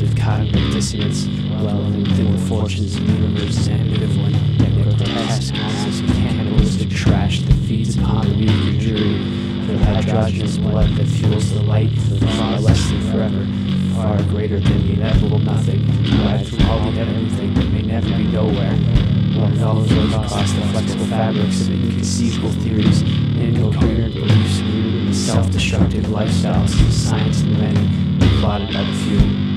massive cognitive dissonance, relevant within the fortunes of the universe is ambivalent, yet grotesque, as cannibalistic trash that feeds upon the weak jury, for the hydrogenous blood that fuels the light for far less than forever, far greater than the inevitable nothing, derived from all the everything that may never be nowhere. One fellow goes across the flexible fabrics of inconceivable theories, incoherent beliefs, self-destructive lifestyles, science and many, plotted by the few.